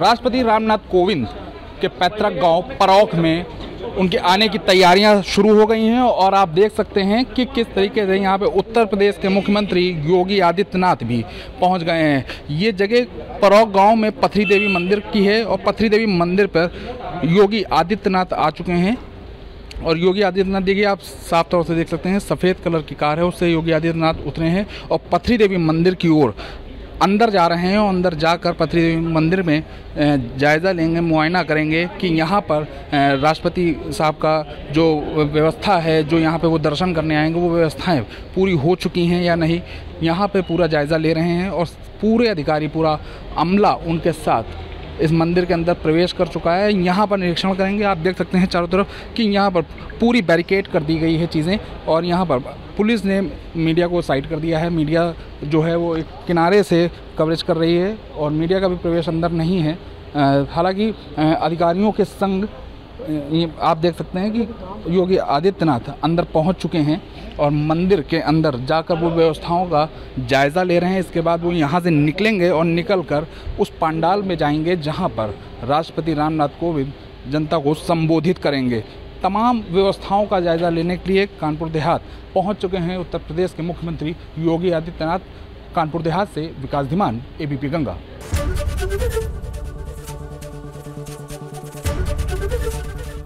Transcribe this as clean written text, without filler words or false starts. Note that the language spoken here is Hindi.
राष्ट्रपति रामनाथ कोविंद के पैतृक गांव परौख में उनके आने की तैयारियां शुरू हो गई हैं और आप देख सकते हैं कि किस तरीके से यहां पे उत्तर प्रदेश के मुख्यमंत्री योगी आदित्यनाथ भी पहुंच गए हैं। ये जगह परौख गांव में पथरी देवी मंदिर की है और पथरी देवी मंदिर पर योगी आदित्यनाथ आ चुके हैं। और योगी आदित्यनाथ देखिए आप साफ तौर से देख सकते हैं सफ़ेद कलर की कार है, उससे योगी आदित्यनाथ उतरे हैं और पथरी देवी मंदिर की ओर अंदर जा रहे हैं और अंदर जाकर पथरी देवी मंदिर में जायज़ा लेंगे, मुआयना करेंगे कि यहाँ पर राष्ट्रपति साहब का जो व्यवस्था है, जो यहाँ पे वो दर्शन करने आएंगे वो व्यवस्थाएं पूरी हो चुकी हैं या नहीं। यहाँ पे पूरा जायज़ा ले रहे हैं और पूरे अधिकारी पूरा अमला उनके साथ इस मंदिर के अंदर प्रवेश कर चुका है। यहाँ पर निरीक्षण करेंगे, आप देख सकते हैं चारों तरफ कि यहाँ पर पूरी बैरिकेड कर दी गई है चीज़ें और यहाँ पर पुलिस ने मीडिया को साइड कर दिया है। मीडिया जो है वो एक किनारे से कवरेज कर रही है और मीडिया का भी प्रवेश अंदर नहीं है। हालांकि अधिकारियों के संग आप देख सकते हैं कि योगी आदित्यनाथ अंदर पहुंच चुके हैं और मंदिर के अंदर जाकर वो व्यवस्थाओं का जायज़ा ले रहे हैं। इसके बाद वो यहाँ से निकलेंगे और निकलकर उस पंडाल में जाएंगे जहाँ पर राष्ट्रपति रामनाथ कोविंद जनता को संबोधित करेंगे। तमाम व्यवस्थाओं का जायज़ा लेने के लिए कानपुर देहात पहुंच चुके हैं उत्तर प्रदेश के मुख्यमंत्री योगी आदित्यनाथ। कानपुर देहात से विकास धीमान, एबीपी गंगा।